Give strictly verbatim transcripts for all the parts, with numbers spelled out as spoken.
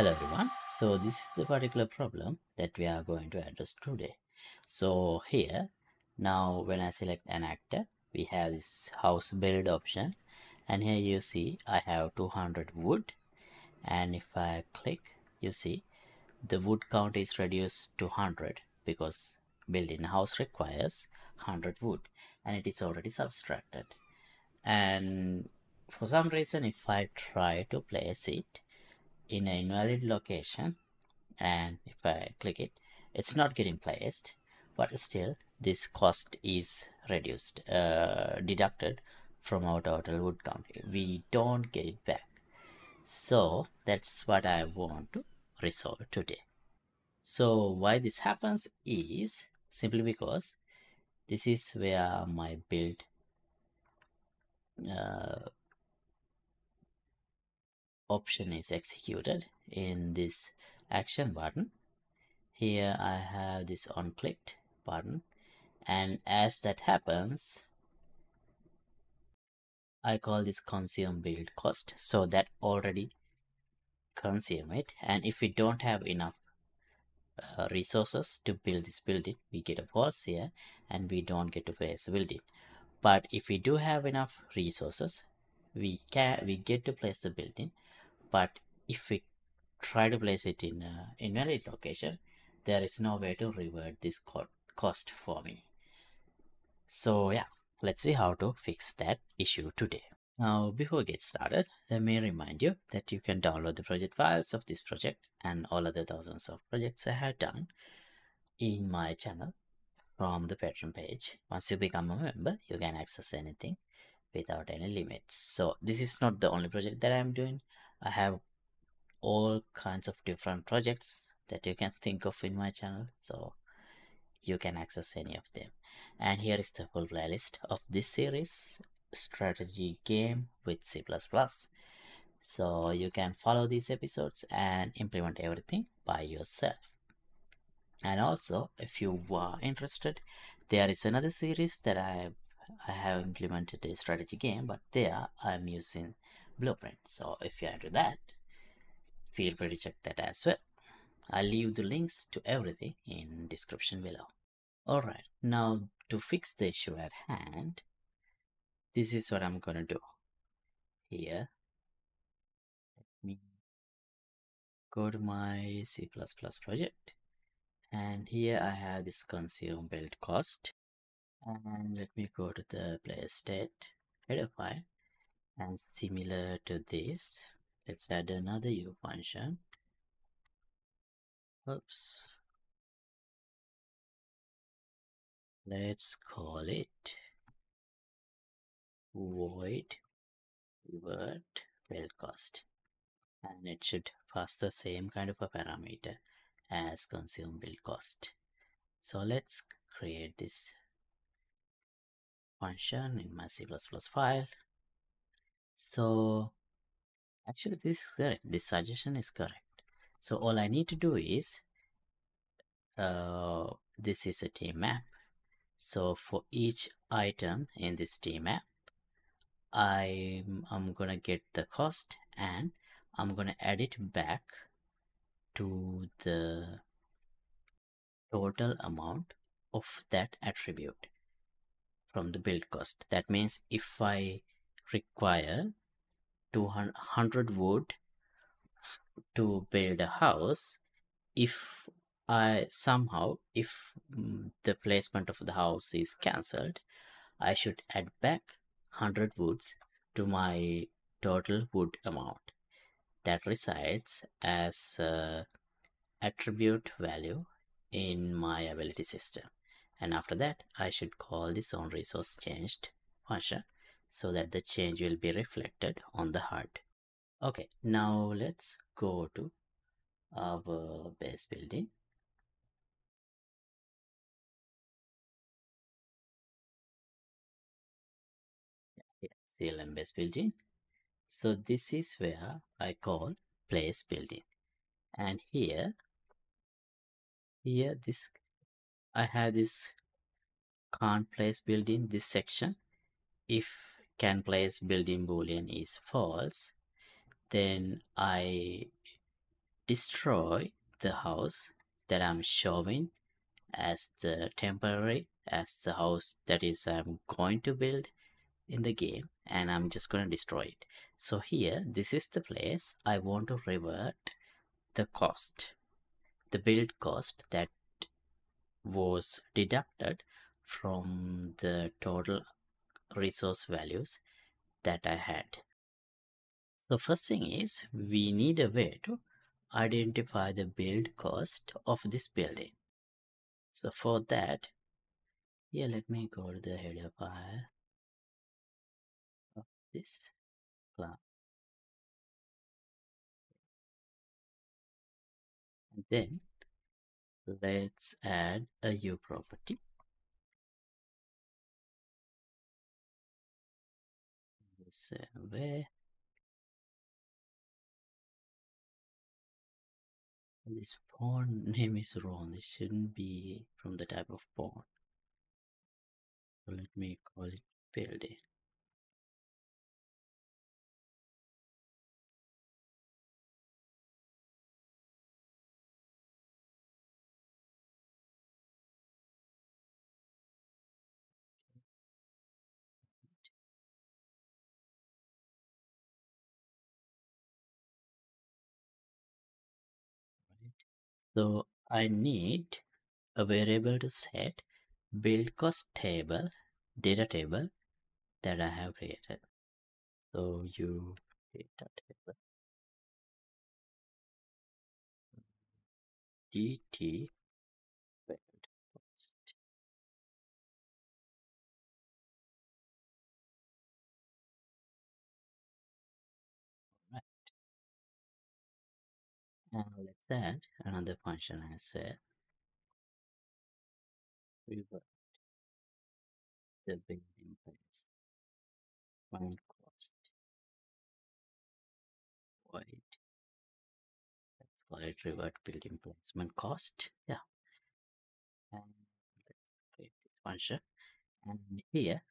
Hello everyone. So this is the particular problem that we are going to address today. So here now when I select an actor, we have this house build option, and here you see I have two hundred wood, and if I click, you see the wood count is reduced to one hundred because building a house requires one hundred wood and it is already subtracted. And for some reason, if I try to place it in an invalid location, and if I click it, it's not getting placed, but still this cost is reduced, uh, deducted from our total wood count. We don't get it back. So that's what I want to resolve today. So why this happens is simply because this is where my build uh, option is executed in this action button. Here I have this on clicked button, and as that happens, I call this consume build cost, so that already consume it. And if we don't have enough uh, resources to build this building, we get a false here and we don't get to place the building. But if we do have enough resources, we can we get to place the building. But if we try to place it in an invalid location, there is no way to revert this cost for me. So yeah, let's see how to fix that issue today. Now, before we get started, let me remind you that you can download the project files of this project and all other thousands of projects I have done in my channel from the Patreon page. Once you become a member, you can access anything without any limits. So this is not the only project that I'm doing. I have all kinds of different projects that you can think of in my channel, so you can access any of them. And here is the full playlist of this series, strategy game with C plus plus. So you can follow these episodes and implement everything by yourself. And also, if you are interested, there is another series that I I have implemented a strategy game, but there I'm using Blueprint. So if you're into that, feel free to check that as well. I'll leave the links to everything in description below. Alright, now to fix the issue at hand, this is what I'm gonna do. Here, let me go to my C plus plus project, and here I have this consume build cost. And let me go to the player state header file, and similar to this, let's add another U function. Oops. Let's call it void revert build cost, and it should pass the same kind of a parameter as consume build cost. So let's create this function in my C plus plus file. So actually this is correct, this suggestion is correct. So all I need to do is uh, this is a team map, so for each item in this team map I'm, I'm gonna get the cost and I'm gonna add it back to the total amount of that attribute from the build cost. That means if I require two hundred wood to build a house, if I somehow, if the placement of the house is cancelled, I should add back one hundred woods to my total wood amount that resides as uh, attribute value in my ability system. And after that, I should call this on resource changed function so that the change will be reflected on the H U D. Okay, now let's go to our base building. Yeah, C L M base building. So this is where I call place building. And here, here this I have this can't place building, this section. If can place building boolean is false, then I destroy the house that I'm showing as the temporary, as the house that is I'm going to build in the game, and I'm just going to destroy it. So here, this is the place I want to revert the cost, the build cost that was deducted from the total resource values that I had. The first thing is we need a way to identify the build cost of this building. So for that, yeah, let me go to the header file of this class. And then let's add a UProperty. The same way. This font name is wrong. It shouldn't be from the type of font. So let me call it building. So I need a variable to set build cost table, data table that I have created. So you data table dt build cost. Right. And that another function I said revert the building price find cost void. Let's call it revert building placement cost. Yeah, and let's create this function. And here,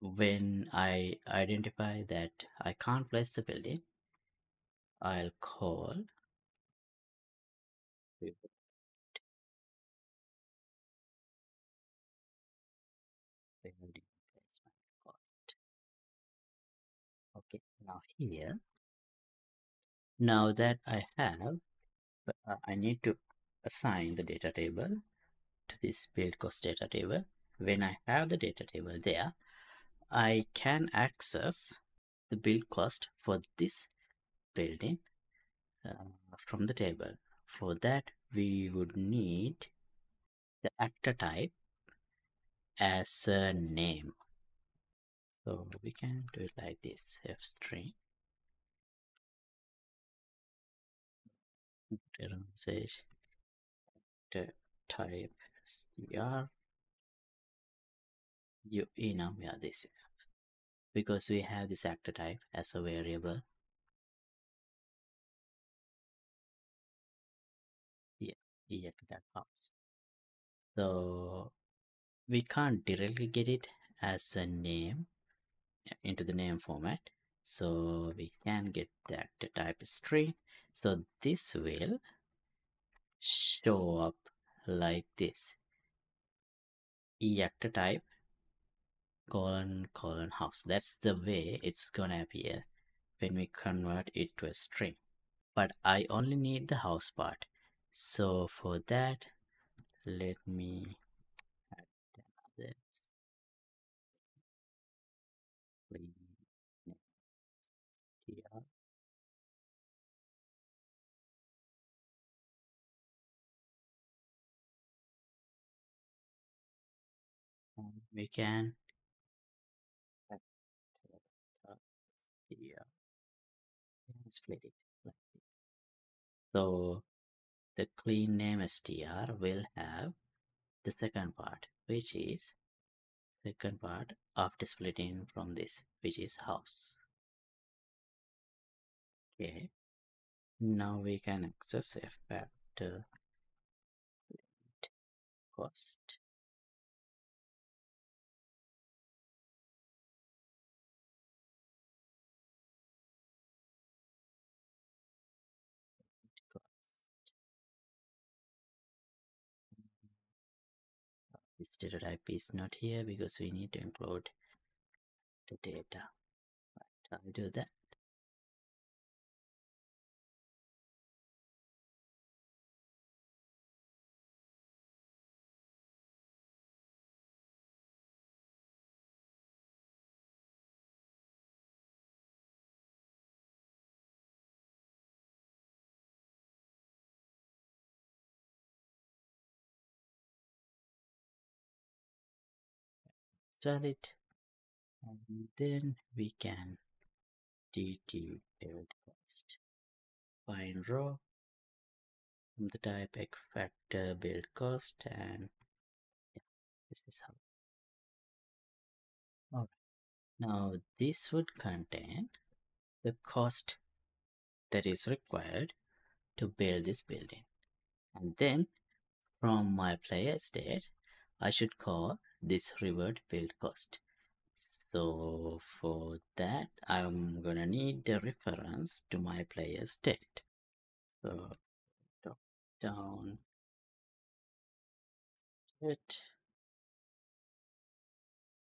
when I identify that I can't place the building, I'll call building placement cost. Okay, now here, now that I have, I need to assign the data table to this build cost data table. When I have the data table there, I can access the build cost for this building uh, from the table. For that, we would need the actor type as a name. So we can do it like this: FString. Message actor type str. You enum yeah this because we have this actor type as a variable. That comes. So we can't directly get it as a name into the name format, so we can get that the type is string. So this will show up like this: e actor type colon colon house. That's the way it's gonna appear when we convert it to a string, but I only need the house part. So for that, let me add another string here. And we can add here and split it like this. So the clean name str will have the second part, which is second part after splitting from this, which is house. Okay, now we can access FFactor cost. this data type is not here because we need to include the data. Right, I'll do that. Start it, and then we can DataTable cost, find row from the type FActor build cost, and yeah, this is how. All right, now this would contain the cost that is required to build this building, and then from my player state I should call this reward build cost. So for that I'm gonna need the reference to my player state, so drop down it,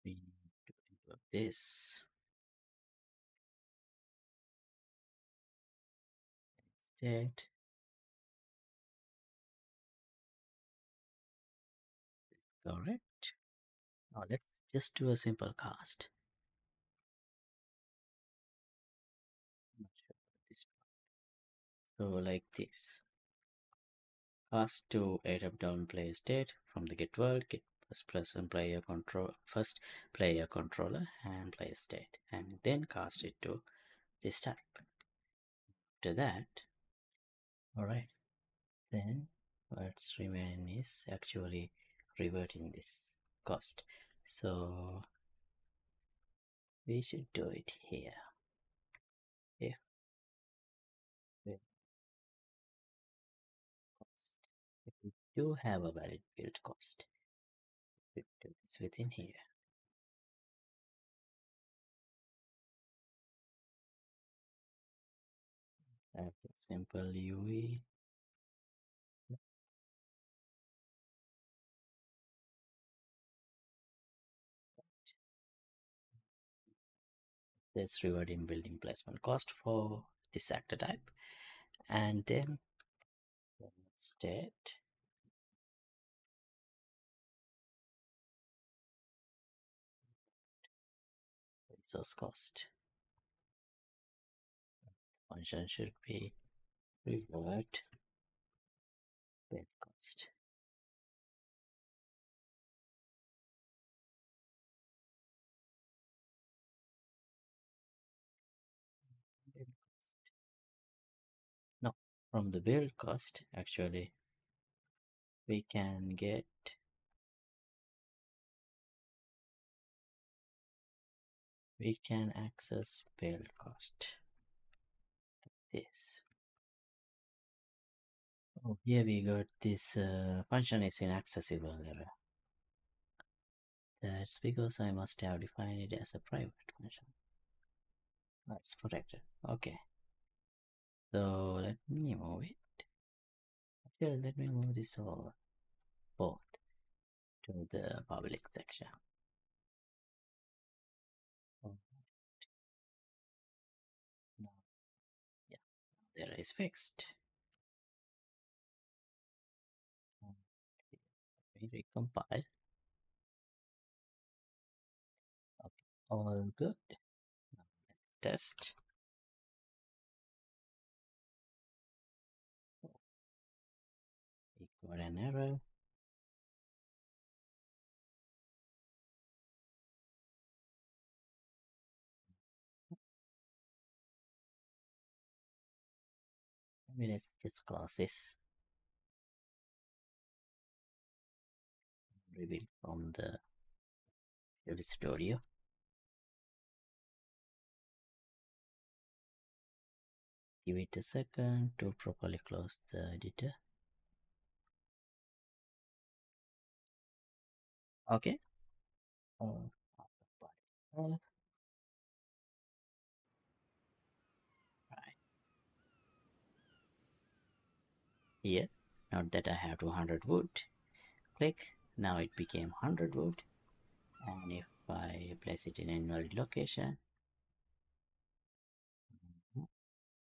we need to include this state, correct. Now let's just do a simple cast. So like this, cast to eight up down player state from the get world, get first person player control, first player controller and player state, and then cast it to this type. After that, alright, then what's remaining is actually reverting this cost. So we should do it here. If we cost, if we do have a valid build cost, we do this within here. Like simple U V. This reward in building placement cost for this actor type, and then state resource cost function should be reward build cost. From the build cost, actually, we can get we can access build cost like this. Oh, here we got this uh, function is inaccessible error. That's because I must have defined it as a private function. That's protected. Okay. So let me move it. Actually, let me move this over both to the public section. All right. Now, yeah, there is fixed. Let me recompile. Okay, all good. Now let's test. Got an error. Maybe let's just close this. Rebuild from the Visual Studio. Give it a second to properly close the editor. Okay. Um, right. Here, now that I have two hundred wood, click Now it became one hundred volt, and if I place it in a null location,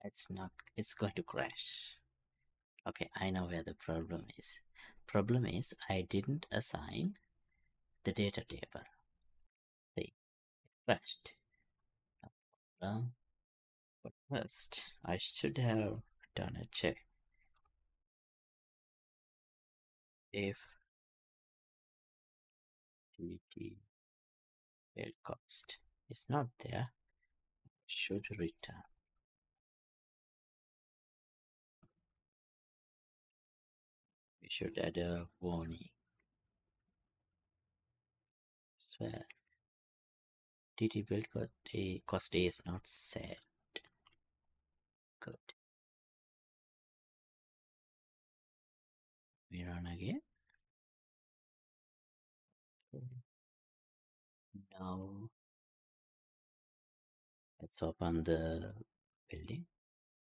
it's not, it's going to crash. Okay, I know where the problem is. Problem is I didn't assign the data table. See, it crashed. No problem. But first, I should have done a check. If FActorCost is not there, I should return. We should add a warning. So, DataTable cost is not set. Good. We run again. Okay. Now let's open the building.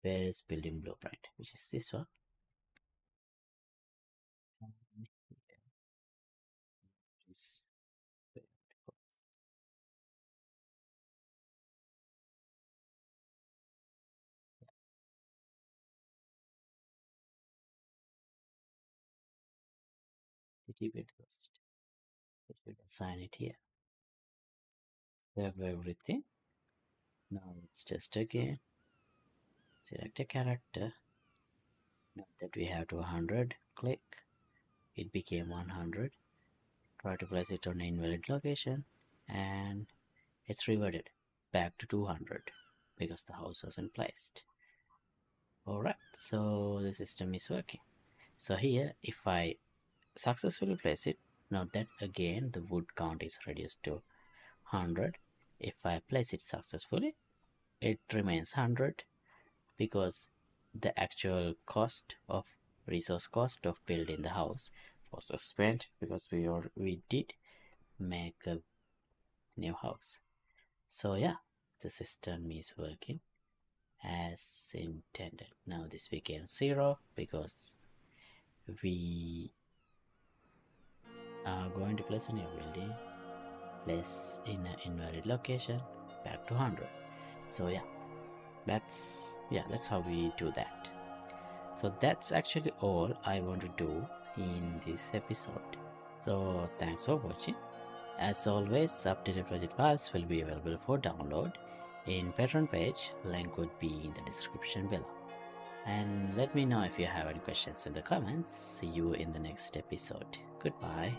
Where's building blueprint? Which is this one. DataTable cost. It will assign it here. We have everything. Now let's just again select a character. Now that we have to one hundred, click. It became one hundred. Try to place it on an invalid location, and it's reverted back to two hundred because the house wasn't placed. Alright, so the system is working. So here, if I successfully place it, now that again the wood count is reduced to one hundred. If I place it successfully, it remains one hundred because the actual cost of resource cost of building the house was spent, because we are, we did make a new house. So yeah, the system is working as intended. Now this became zero because we are going to place a new building, place in an invalid location, back to one hundred. So yeah, that's yeah that's how we do that. So that's actually all I want to do in this episode. So thanks for watching. As always, updated project files will be available for download in Patreon page. Link would be in the description below. And let me know if you have any questions in the comments. See you in the next episode. Goodbye.